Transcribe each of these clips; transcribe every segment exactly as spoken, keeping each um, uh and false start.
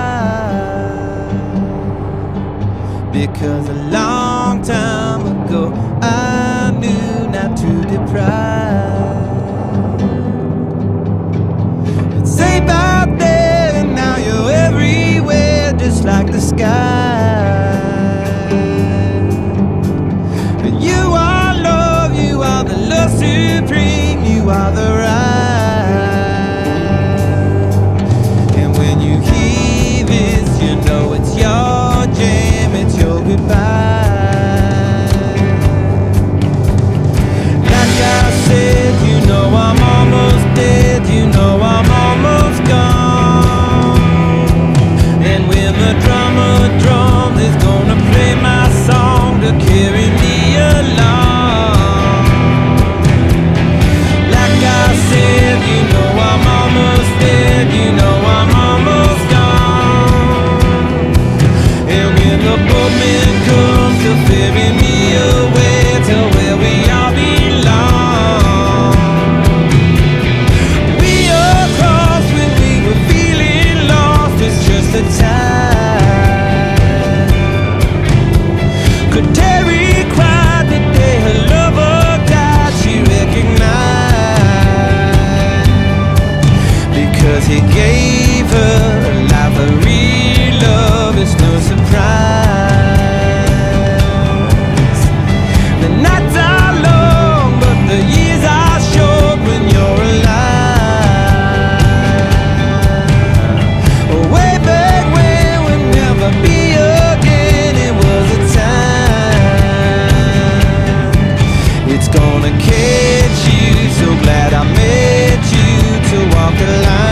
high, because a long time ago I knew not to deprive. It's about there and now you're everywhere, just like the sky. But you are love, you are the love supreme, you are the right. He gave her life, a real love, it's no surprise. The nights are long, but the years are short when you're alive. Way back when we'll never be again, it was a time. It's gonna catch you, so glad I met you to walk the line.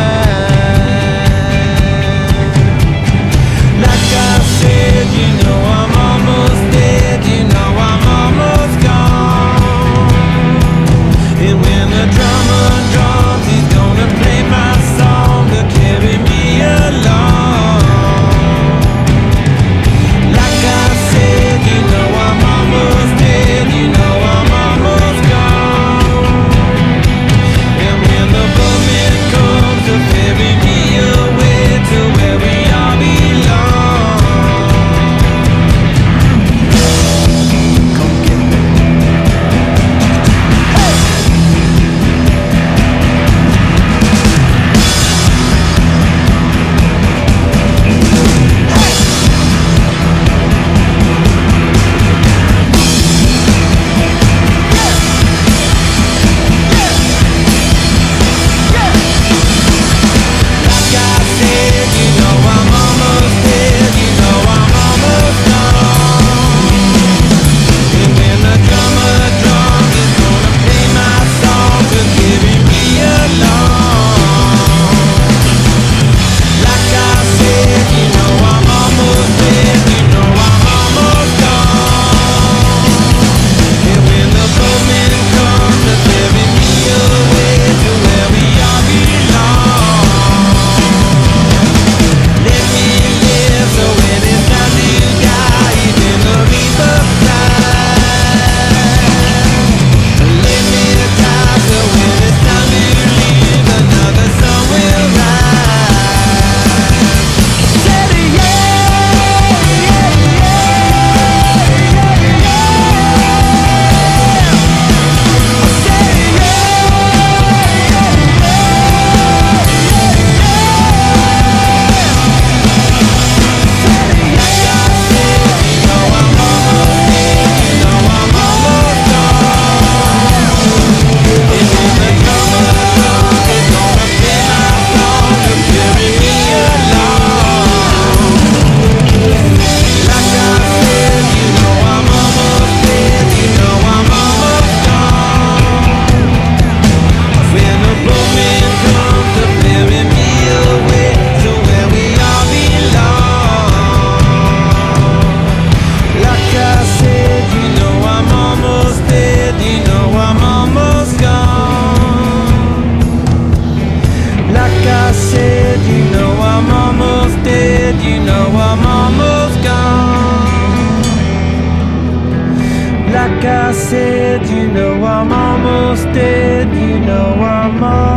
Like I said, you know I'm almost dead, you know I'm almost